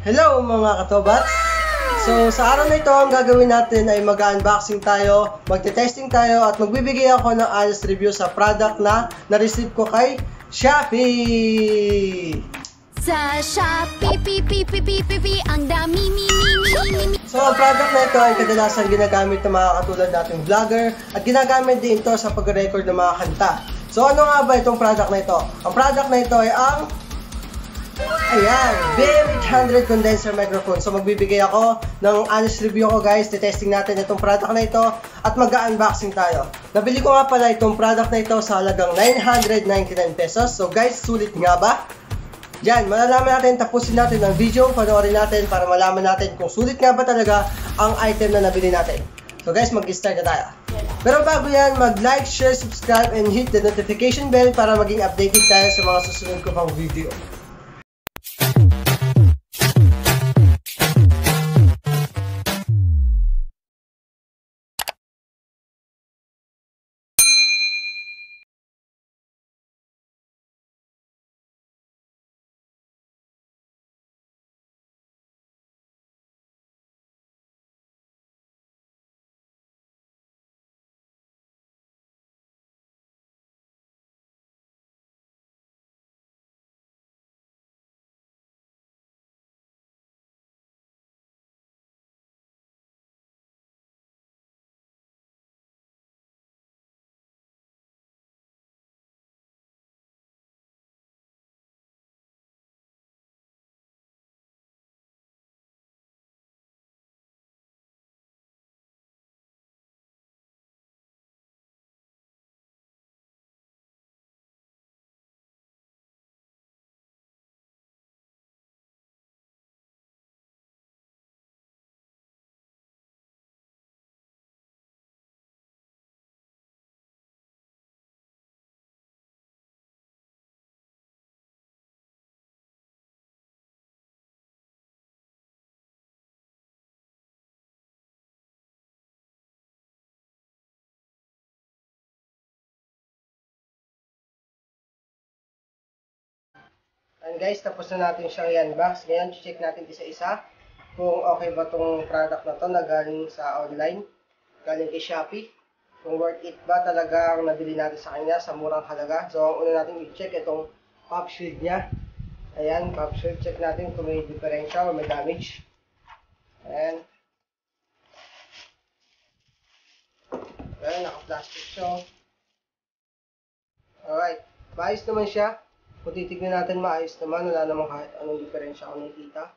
Hello mga katobats! So sa araw na ito, ang gagawin natin ay mag-unboxing tayo, magte-testing tayo at magbibigay ako ng honest review sa product na na-receive ko kay Shopee! Sa Shopee, ang dami So ang product na ito ay kadalasan ginagamit ng mga katulad nating vlogger at ginagamit din ito sa pag-record ng mga kanta. So ano nga ba itong product na ito? Ang product na ito ay ang ayan, BM-800 condenser microphone. So magbibigay ako ng honest review ko guys. Testing natin itong product na ito at mag-unboxing tayo. Nabili ko nga pala itong product na ito sa halagang 999 pesos. So guys, sulit nga ba? Diyan, malalaman natin, tapusin natin ang video, panoorin natin para malaman natin kung sulit nga ba talaga ang item na nabili natin. So guys, mag-start na tayo. Pero bago yan, mag-like, share, subscribe, and hit the notification bell para maging updated tayo sa mga susunod ko pang video. And guys, tapos na natin siyang i-unbox. Ngayon, check natin isa-isa kung okay ba itong product na to na galing sa online, galing kay Shopee. Kung worth it ba talaga ang nabili natin sa kanya sa murang halaga. So, ang una natin i-check itong pop shield niya. Ayan, pop shield. Check natin kung may diferensya o may damage. Ayan. Ayan, naka-plastic siya. Alright, maayos naman siya. Kung titignan natin, maayos naman, wala namang kahit anong diferensya kung nakikita.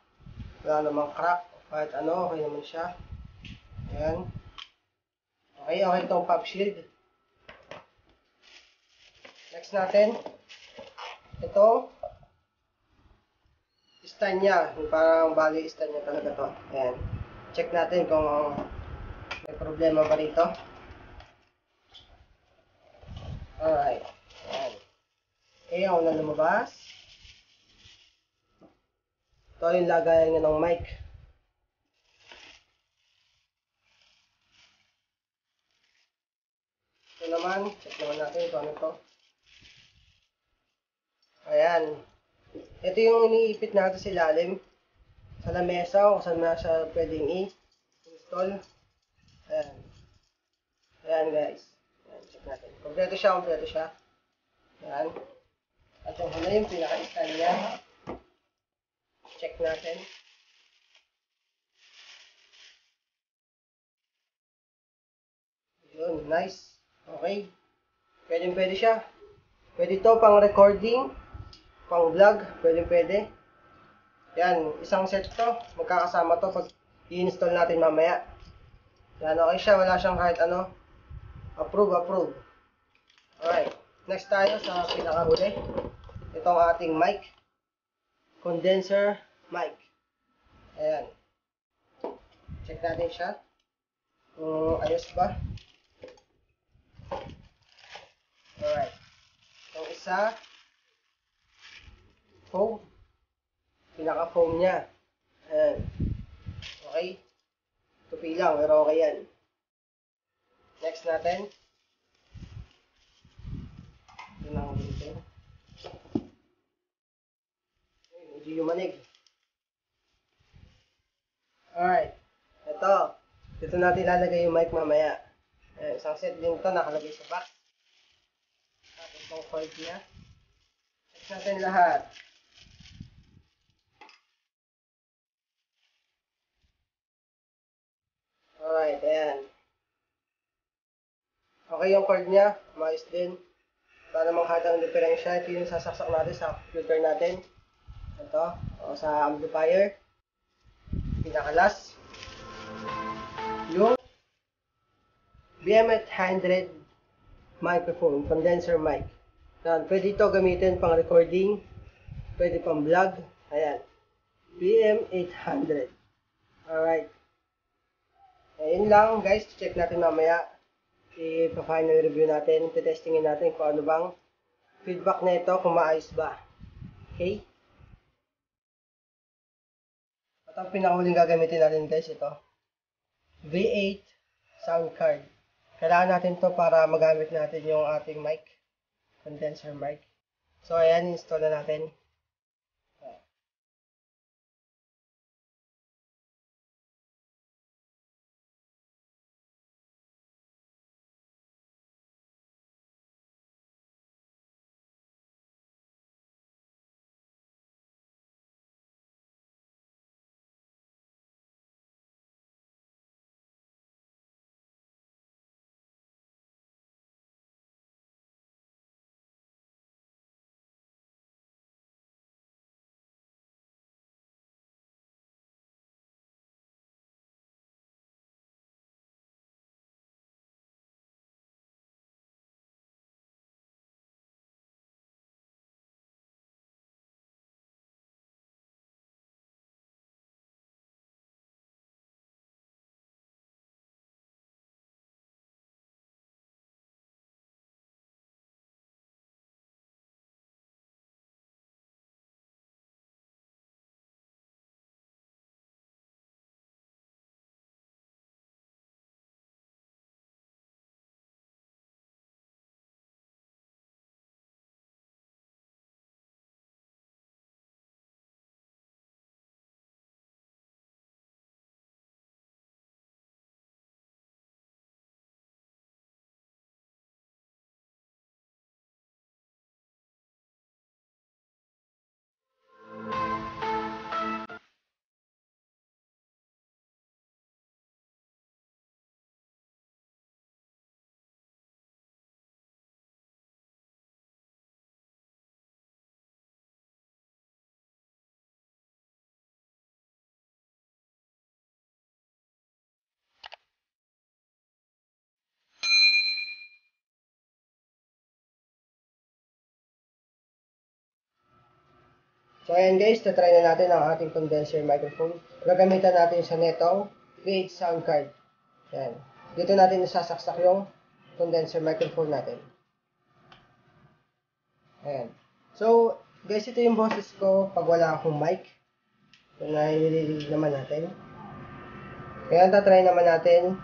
Wala namang crack, kahit ano, okay naman siya. Ayan. Okay, okay itong pop shield. Next natin, itong stand niya. Parang bali stand niya talaga to. Ayan. Check natin kung may problema ba rito. Alright. Okay, ako na lumabas. Ito yung lagayan niya ng mic. Ito naman, check naman natin kung ano ito. Ayan. Ito yung iniipit natin sa ilalim. Sa lamesa o saan na siya pwedeng i-install. Ayan. Ayan guys. Ayan, check natin. Kompleto siya, kompleto siya. Ayan. At yung hula yung pinaka-stand niya. Check natin. Yun, nice. Okay. Pwede siya. Pwede ito pang recording, pang vlog, pwede. Yan, isang set to. Magkakasama to pag i-install natin mamaya. Yan, okay siya. Wala siyang kahit ano. Approve. Alright. Next tayo sa pinakahuli. Itong ating mic. Condenser mic. Ayan. Check natin siya. Kung ayos ba? Alright. Itong isa. Foam. Pinaka-foam niya. Ayan. Okay. Tupi lang. Pero okay yan. Next natin. Ito na ako dito. Medyo yumanig. Alright. Ito. Dito natin ilalagay yung mic mamaya. Ayan, isang set din ito. Nakalagay sa box. At itong cord niya. Check natin lahat. Alright. Ayan. Okay yung cord niya. Maayos din. Para manghadang diferensya, ito yung sasaksak natin sa filter natin. Ito, o sa amplifier. Pinakalas. Yung BM-800 microphone, condenser mic. Yan, pwede ito gamitin pang recording, pwede pang vlog. Ayan, BM-800. Alright. Ayun lang guys, check natin mamaya. I-final review natin, testingin natin kung ano bang feedback na ito, kung maayos ba. Okay? At ang pinakahuling gagamitin natin guys, ito. V8 SoundCard. Kailangan natin to para magamit natin yung ating mic. Condenser mic. So, ayan, install na natin. So ayan guys, tatry na natin ang ating condenser microphone. Gagamitan natin sa netong V8 SoundCard. Ayan. Dito natin nasasaksak yung condenser microphone natin. Ayan. So guys, ito yung boses ko pag wala akong mic. So nahililig naman natin. Ayan, tatry naman natin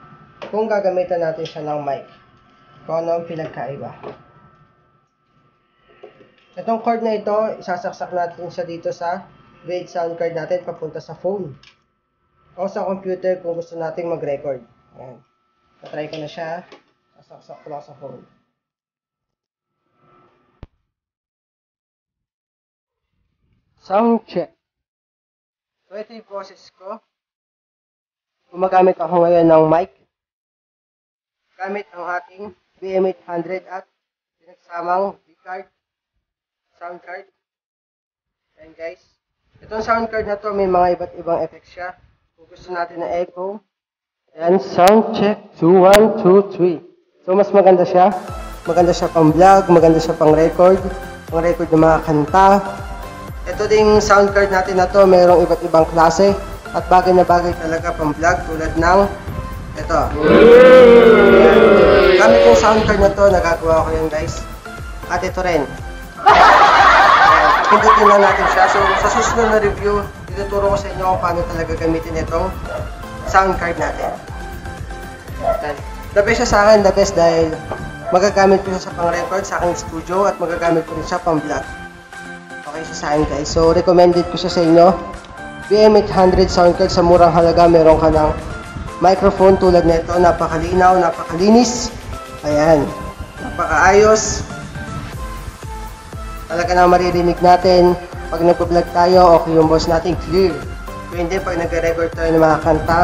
kung gagamitan natin siya ng mic. Kung ano ang pinagkaiba. Itong cord na ito, isasaksak natin siya dito sa V8 SoundCard natin papunta sa phone. O sa computer kung gusto nating mag-record. Ayan. Patry ko na siya. Sasaksak ko lang sa phone. Sound check. So ito yung process ko. Gumagamit ako ngayon ng mic. Gamit ang ating BM-800 at pinagsamang V-card. Sound card. Ayan guys. Itong sound card na to, may mga iba't ibang effects siya. Kung gusto natin na echo. Ayan, sound check. 2, 1, 2, 3. So, mas maganda siya. Maganda siya pang vlog. Maganda siya pang record. Pang record ng mga kanta. Ito ding sound card natin na to, mayroong iba't ibang klase. At bagay na bagay talaga pang vlog. Tulad ng ito. Ayan. Gamit yung sound card na to, nagagawa ko yun guys. At ito rin. Pindutin lang natin siya. So, sa susunod na review, ituturo ko sa inyo kung paano talaga gamitin itong sound card natin. The best siya sa akin, the best dahil magagamit ko siya sa pang-record sa aking studio at magagamit ko rin siya pang-vlog. Okay siya sa akin guys. So, recommended ko siya sa inyo. BM-800 SoundCard sa murang halaga. Meron ka ng microphone tulad nito, napakalinaw, napakalinis. Ayan, napakaayos. Talaga na maririnig natin pag nagpo-vlog tayo, okay yung boss natin, clear. Pero hindi pag nagre-record tayo ng mga kanta,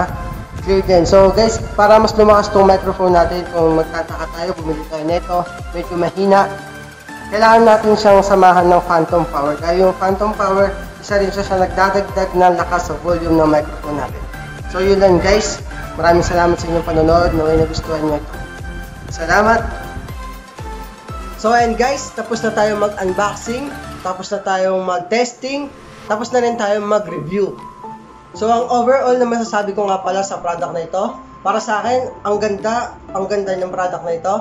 clear din. So guys, para mas lumakas tong microphone natin, kung magtataka tayo, bumili tayo nito, medyo mahina. Kailangan natin siyang samahan ng phantom power. Kaya yung phantom power, isa rin siya nagdadagdag ng lakas sa volume ng microphone natin. So yun lang guys, maraming salamat sa inyong panonood, naway nagustuhan nyo ito. Salamat! So ayan guys, tapos na tayo mag-unboxing, tapos na tayo mag-testing, tapos na rin tayo mag-review. So ang overall na masasabi ko nga pala sa product na ito, para sa akin, ang ganda ng product na ito.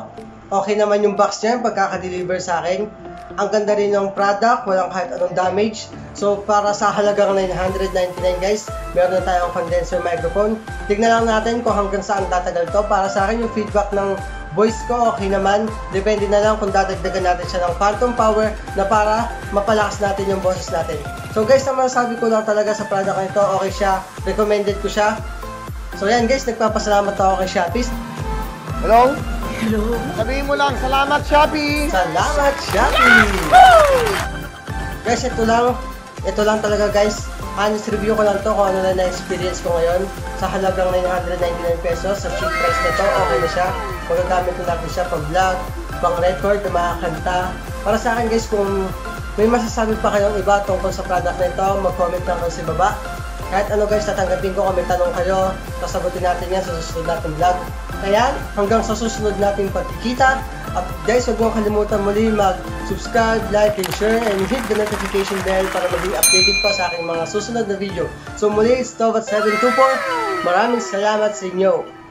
Okay naman yung box niya, pagkaka-deliver sa akin. Ang ganda rin ng product, walang kahit anong damage. So para sa halagang 999 guys, meron na tayong condenser microphone. Tignan lang natin kung hanggang saan tatagal to. Para sa akin yung feedback ng voice ko okay naman. Depende na lang kung dadagdagan natin siya ng phantom power na para mapalakas natin yung boses natin. So guys, ang masasabi ko lang talaga sa product nito, okay siya. Recommended ko siya. So yan guys, nagpapasalamat ako kay Shopee. Hello? Hello. Sabihin mo lang, salamat Shopee! Salamat Shopee! Guys, ito lang talaga guys. Honest review ko lang to kung ano na na-experience ko ngayon. Sa halagang 999 pesos, sa cheap price na to, okay na siya. Magagamit ko natin siya pang vlog, pang record, mga kanta. Para sa akin guys, kung may masasabi pa kayong iba tungkol sa product na ito, mag-comment lang sa baba. Kahit ano guys, tatanggapin ko, may tanong kayo, sasagutin natin yan sa susunod nating vlog. Kaya hanggang sa susunod nating pagkikita, at guys, huwag mong kalimutan muli mag-subscribe, like, and share, and hit the notification bell para maging updated pa sa aking mga susunod na video. So muli, it's Tobats724, maraming salamat sa inyo!